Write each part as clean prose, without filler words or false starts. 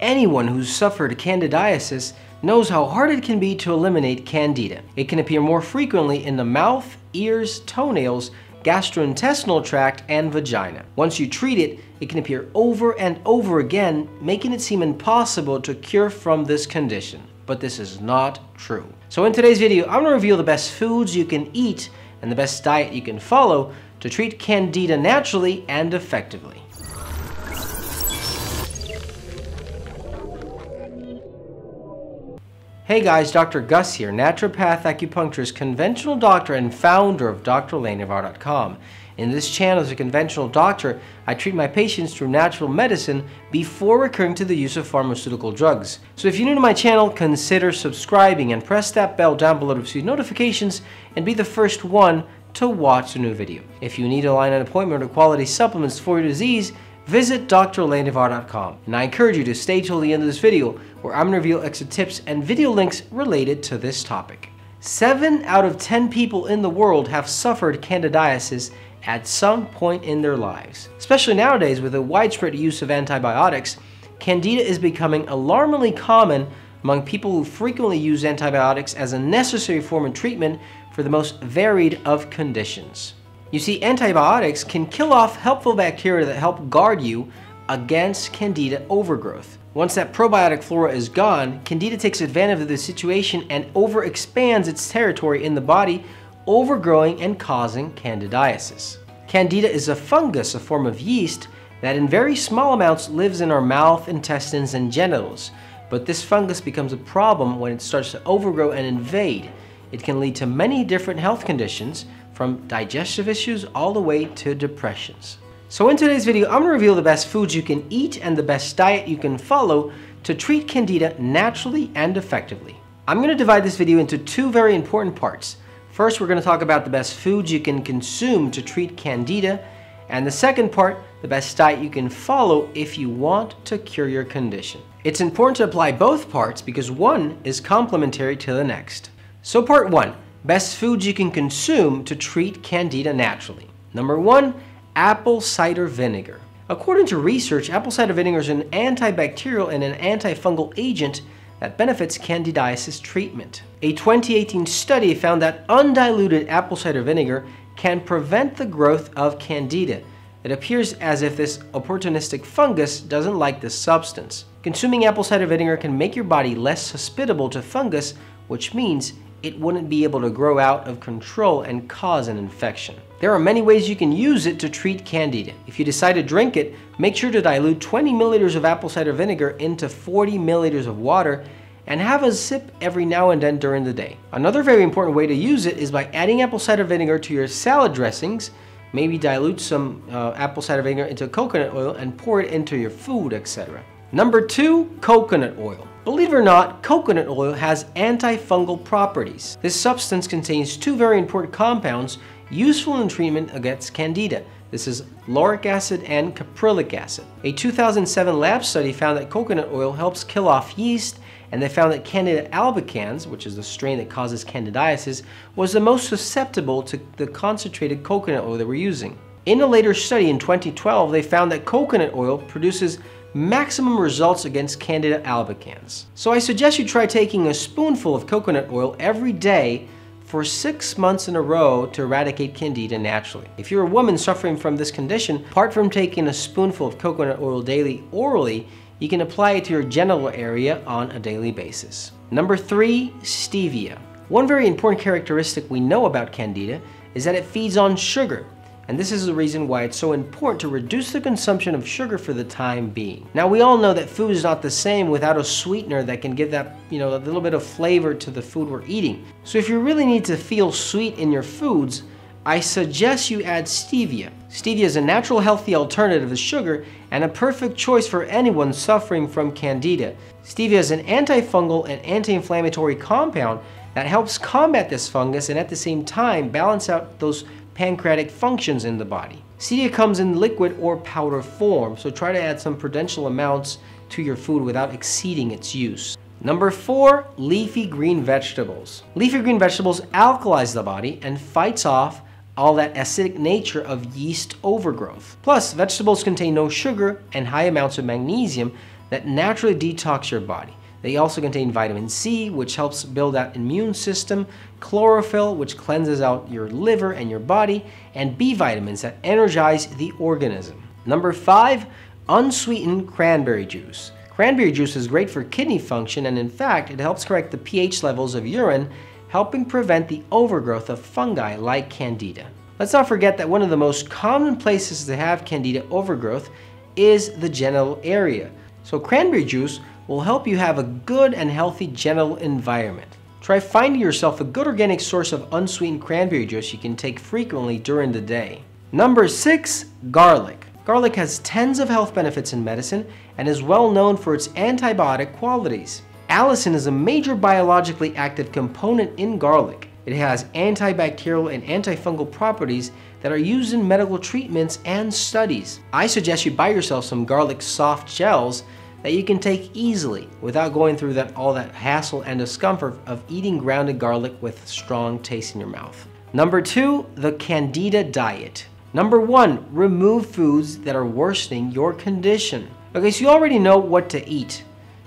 Anyone who's suffered candidiasis knows how hard it can be to eliminate candida. It can appear more frequently in the mouth, ears, toenails, gastrointestinal tract, and vagina. Once you treat it, it can appear over and over again, making it seem impossible to cure from this condition. But this is not true. So in today's video, I'm gonna reveal the best foods you can eat and the best diet you can follow to treat candida naturally and effectively. Hey guys, Dr. Gus here, naturopath, acupuncturist, conventional doctor, and founder of drlandivar.com. In this channel as a conventional doctor, I treat my patients through natural medicine before recurring to the use of pharmaceutical drugs. So if you're new to my channel, consider subscribing and press that bell down below to receive notifications and be the first one to watch a new video. If you need a line an appointment or quality supplements for your disease, visit drlandivar.com, and I encourage you to stay till the end of this video where I'm going to reveal extra tips and video links related to this topic. 7 out of 10 people in the world have suffered candidiasis at some point in their lives. Especially nowadays with the widespread use of antibiotics, candida is becoming alarmingly common among people who frequently use antibiotics as a necessary form of treatment for the most varied of conditions. You see, antibiotics can kill off helpful bacteria that help guard you against candida overgrowth. Once that probiotic flora is gone, candida takes advantage of the situation and overexpands its territory in the body, overgrowing and causing candidiasis. Candida is a fungus, a form of yeast, that in very small amounts lives in our mouth, intestines, and genitals. But this fungus becomes a problem when it starts to overgrow and invade. It can lead to many different health conditions, from digestive issues all the way to depressions. So in today's video, I'm gonna reveal the best foods you can eat and the best diet you can follow to treat candida naturally and effectively. I'm gonna divide this video into 2 very important parts. First, we're gonna talk about the best foods you can consume to treat candida, and the second part, the best diet you can follow if you want to cure your condition. It's important to apply both parts because one is complementary to the next. So part 1, best foods you can consume to treat candida naturally. Number 1, apple cider vinegar. According to research, apple cider vinegar is an antibacterial and an antifungal agent that benefits candidiasis treatment. A 2018 study found that undiluted apple cider vinegar can prevent the growth of candida. It appears as if this opportunistic fungus doesn't like this substance. Consuming apple cider vinegar can make your body less hospitable to fungus, which means it wouldn't be able to grow out of control and cause an infection. There are many ways you can use it to treat candida. If you decide to drink it, make sure to dilute 20 milliliters of apple cider vinegar into 40 milliliters of water and have a sip every now and then during the day. Another very important way to use it is by adding apple cider vinegar to your salad dressings. Maybe dilute some apple cider vinegar into coconut oil and pour it into your food, etc. Number 2, coconut oil. Believe it or not, coconut oil has antifungal properties. This substance contains 2 very important compounds useful in treatment against candida. This is lauric acid and caprylic acid. A 2007 lab study found that coconut oil helps kill off yeast, and they found that Candida albicans, which is the strain that causes candidiasis, was the most susceptible to the concentrated coconut oil they were using. In a later study in 2012, they found that coconut oil produces maximum results against Candida albicans. So I suggest you try taking a spoonful of coconut oil every day for 6 months in a row to eradicate candida naturally. If you're a woman suffering from this condition, apart from taking a spoonful of coconut oil daily orally, you can apply it to your genital area on a daily basis. Number 3, stevia. One very important characteristic we know about candida is that it feeds on sugar. And this is the reason why it's so important to reduce the consumption of sugar for the time being. Now, we all know that food is not the same without a sweetener that can give that, a little bit of flavor to the food we're eating. So if you really need to feel sweet in your foods, I suggest you add stevia. Stevia is a natural, healthy alternative to sugar and a perfect choice for anyone suffering from candida. Stevia is an antifungal and anti-inflammatory compound that helps combat this fungus and at the same time balance out those pancreatic functions in the body. Stevia comes in liquid or powder form, so try to add some prudential amounts to your food without exceeding its use. Number 4, leafy green vegetables. Leafy green vegetables alkalize the body and fights off all that acidic nature of yeast overgrowth. Plus, vegetables contain no sugar and high amounts of magnesium that naturally detox your body. They also contain vitamin C, which helps build that immune system, chlorophyll, which cleanses out your liver and your body, and B vitamins that energize the organism. Number 5, unsweetened cranberry juice. Cranberry juice is great for kidney function, and in fact, it helps correct the pH levels of urine, helping prevent the overgrowth of fungi like Candida. Let's not forget that one of the most common places to have Candida overgrowth is the genital area. So cranberry juice will help you have a good and healthy genital environment. Try finding yourself a good organic source of unsweetened cranberry juice you can take frequently during the day. Number 6, garlic. Garlic has tons of health benefits in medicine and is well known for its antibiotic qualities. Allicin is a major biologically active component in garlic. It has antibacterial and antifungal properties that are used in medical treatments and studies. I suggest you buy yourself some garlic soft gels that you can take easily without going through all that hassle and discomfort of eating grounded garlic with strong taste in your mouth. Number 2, the Candida diet. Number 1, remove foods that are worsening your condition. Okay, so you already know what to eat,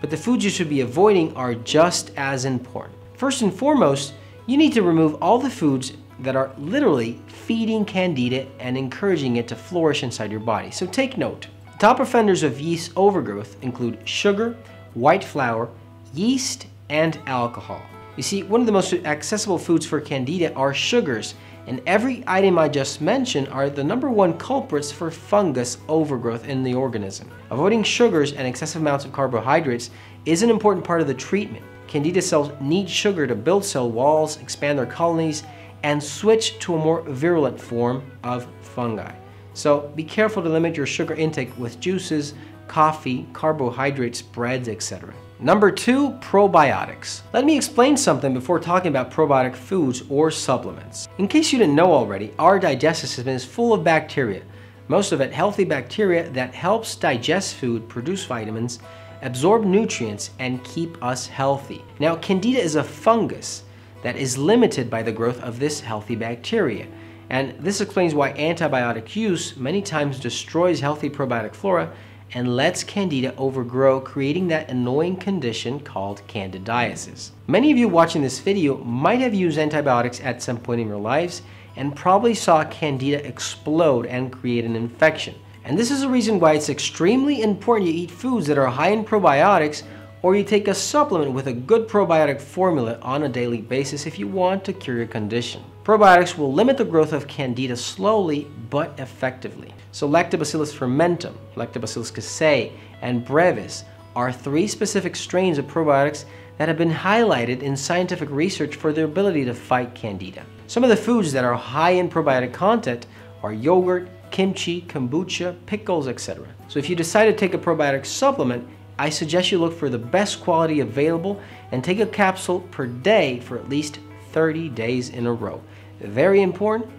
but the foods you should be avoiding are just as important. First and foremost, you need to remove all the foods that are literally feeding Candida and encouraging it to flourish inside your body. So take note. Top offenders of yeast overgrowth include sugar, white flour, yeast, and alcohol. You see, one of the most accessible foods for Candida are sugars, and every item I just mentioned are the number 1 culprits for fungus overgrowth in the organism. Avoiding sugars and excessive amounts of carbohydrates is an important part of the treatment. Candida cells need sugar to build cell walls, expand their colonies, and switch to a more virulent form of fungi. So be careful to limit your sugar intake with juices, coffee, carbohydrates, breads, etc. Number 2, probiotics. Let me explain something before talking about probiotic foods or supplements. In case you didn't know already, our digestive system is full of bacteria, most of it healthy bacteria that helps digest food, produce vitamins, absorb nutrients, and keep us healthy. Now, Candida is a fungus that is limited by the growth of this healthy bacteria. And this explains why antibiotic use many times destroys healthy probiotic flora and lets Candida overgrow, creating that annoying condition called candidiasis. Many of you watching this video might have used antibiotics at some point in your lives and probably saw Candida explode and create an infection. And this is the reason why it's extremely important you eat foods that are high in probiotics, or you take a supplement with a good probiotic formula on a daily basis if you want to cure your condition. Probiotics will limit the growth of Candida slowly but effectively. So Lactobacillus fermentum, Lactobacillus casei, and Brevis are 3 specific strains of probiotics that have been highlighted in scientific research for their ability to fight Candida. Some of the foods that are high in probiotic content are yogurt, kimchi, kombucha, pickles, etc. So if you decide to take a probiotic supplement, I suggest you look for the best quality available and take a capsule per day for at least 30 days in a row. Very important,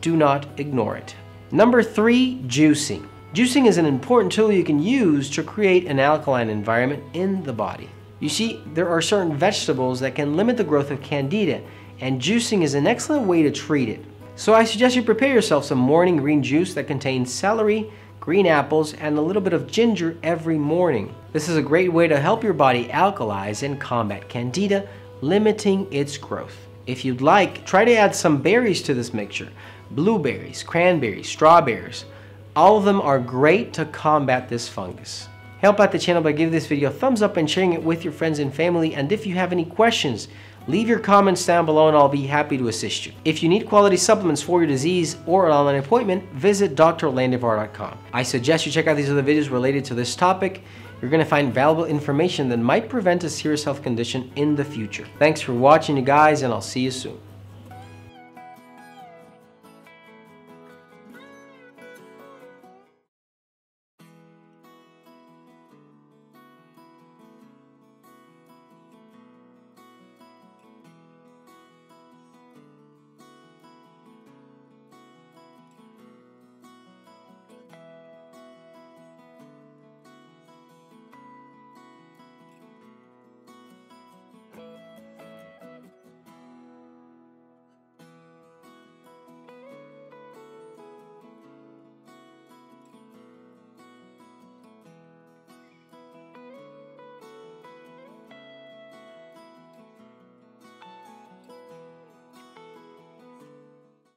do not ignore it. Number 3, juicing. Juicing is an important tool you can use to create an alkaline environment in the body. You see, there are certain vegetables that can limit the growth of Candida, and juicing is an excellent way to treat it. So I suggest you prepare yourself some morning green juice that contains celery, green apples, and a little bit of ginger every morning. This is a great way to help your body alkalize and combat Candida, limiting its growth. If you'd like, try to add some berries to this mixture. Blueberries, cranberries, strawberries. All of them are great to combat this fungus. Help out the channel by giving this video a thumbs up and sharing it with your friends and family. And if you have any questions, leave your comments down below and I'll be happy to assist you. If you need quality supplements for your disease or an online appointment, visit drlandivar.com. I suggest you check out these other videos related to this topic. You're going to find valuable information that might prevent a serious health condition in the future. Thanks for watching, you guys, and I'll see you soon.